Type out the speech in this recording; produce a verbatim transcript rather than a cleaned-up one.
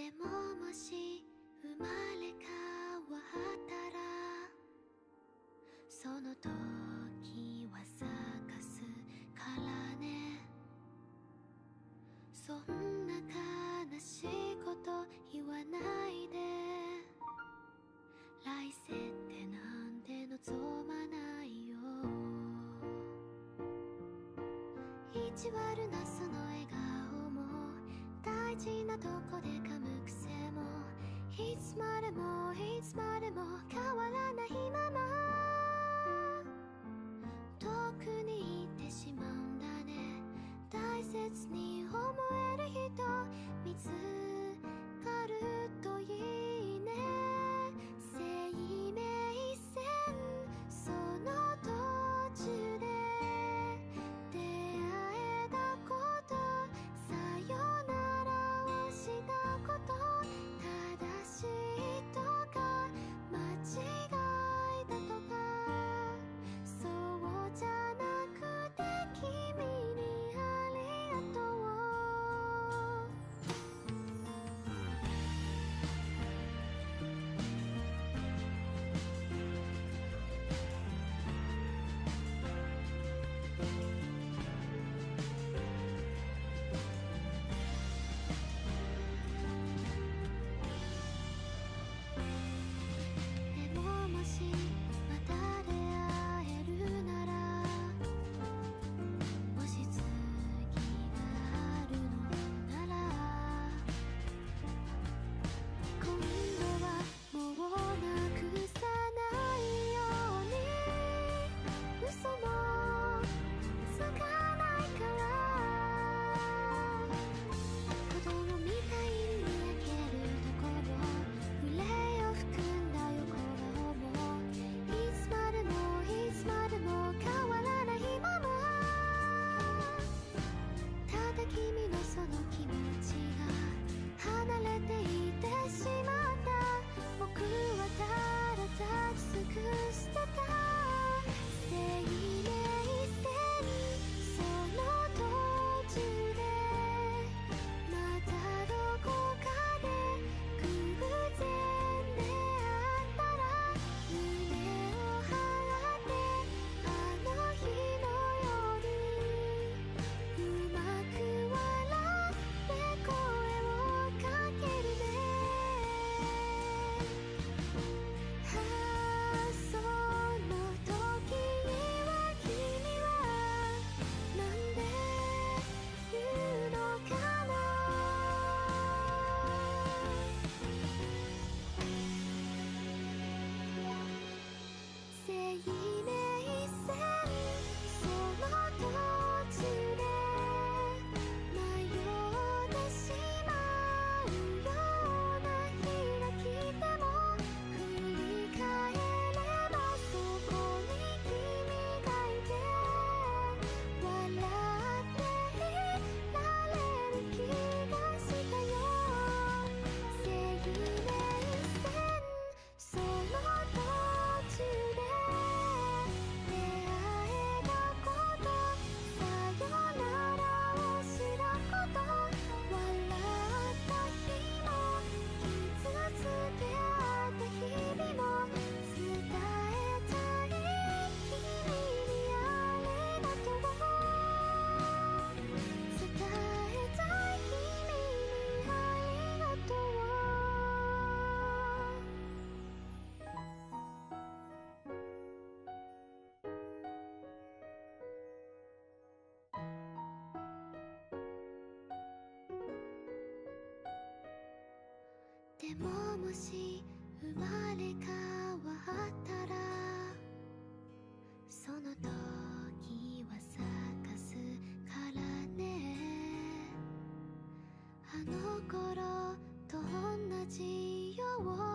でももし生まれ変わったらその時は探すからね。そんな悲しいこと言わないで。来世ってなんて望まないよ。意地悪なその笑顔も大事なとこで噛む癖もいつまでもいつまでも変わらないまま遠くに行ってしまうんだね。大切に思える人見つかるといいね。生命線その途中で出会えたことさよならをしたこと正しいとか間違いだとかそうじゃなくて君にありがとう。もし生まれ変わったらその時は探すからね。あの頃と同じよう